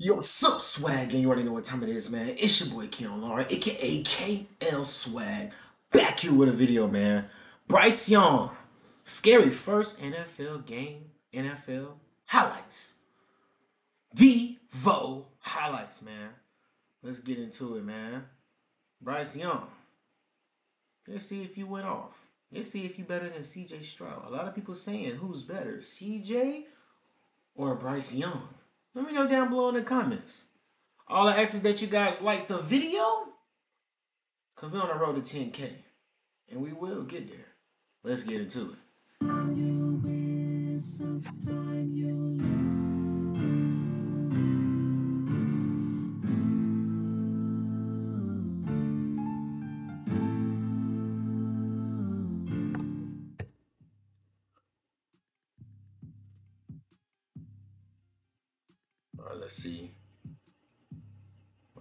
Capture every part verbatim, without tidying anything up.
Yo, sup, swag, and you already know what time it is, man. It's your boy, Keon Laura, aka K L Swag, back here with a video, man. Bryce Young, scary first N F L game, N F L highlights. Devo highlights, man. Let's get into it, man. Bryce Young, let's see if you went off. Let's see if you better than C J Stroud. A lot of people saying, who's better, C J or Bryce Young? Let me know down below in the comments. All I ask is that you guys like the video, because we're on the road to ten K. And we will get there. Let's get into it. All right, let's see.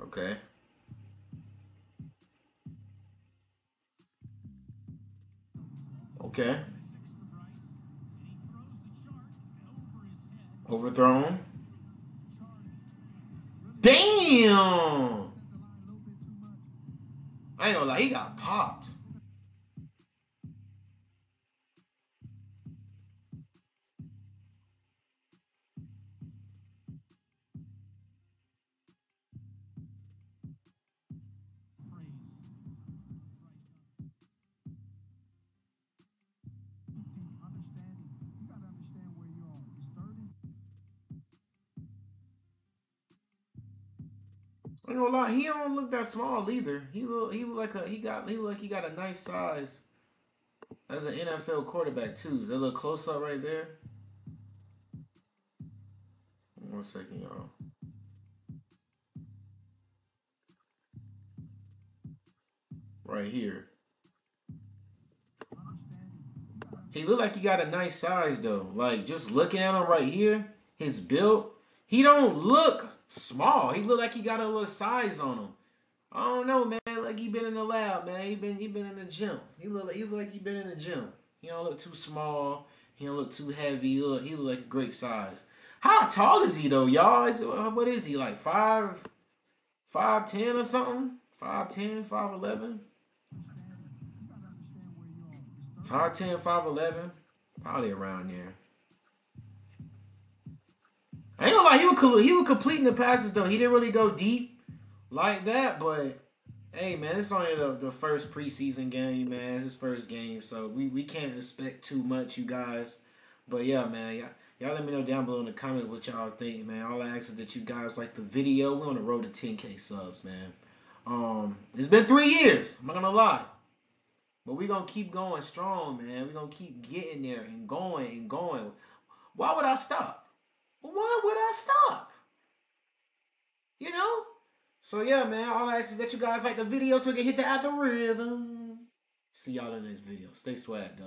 Okay. Okay. Overthrown. Damn! I ain't gonna lie, he got popped. I ain't gonna lie, he don't look that small either. He look, he look like a, he got, he look like he got a nice size as an N F L quarterback too. That little close up right there. One second, y'all. Right here. He look like he got a nice size though. Like just looking at him right here, his build. He don't look small. He look like he got a little size on him. I don't know, man. Like he been in the lab, man. He been he been in the gym. He look like he look like he been in the gym. He don't look too small. He don't look too heavy. He look, he look like a great size. How tall is he though, y'all? What is he, like five, five ten or something? Five ten, five eleven. Five ten, five eleven. Probably around there. I ain't gonna lie, he was, he was completing the passes, though. He didn't really go deep like that, but, hey, man, it's only the, the first preseason game, man. It's his first game, so we, we can't expect too much, you guys. But, yeah, man, y'all let me know down below in the comment what y'all think, man. All I ask is that you guys like the video. We're on the road to ten K subs, man. Um, it's been three years. I'm not gonna lie. But we're gonna keep going strong, man. We're gonna keep getting there and going and going. Why would I stop? Why would I stop? You know? So, yeah, man. All I ask is that you guys like the video so we can hit the algorithm. See y'all in the next video. Stay swag, though.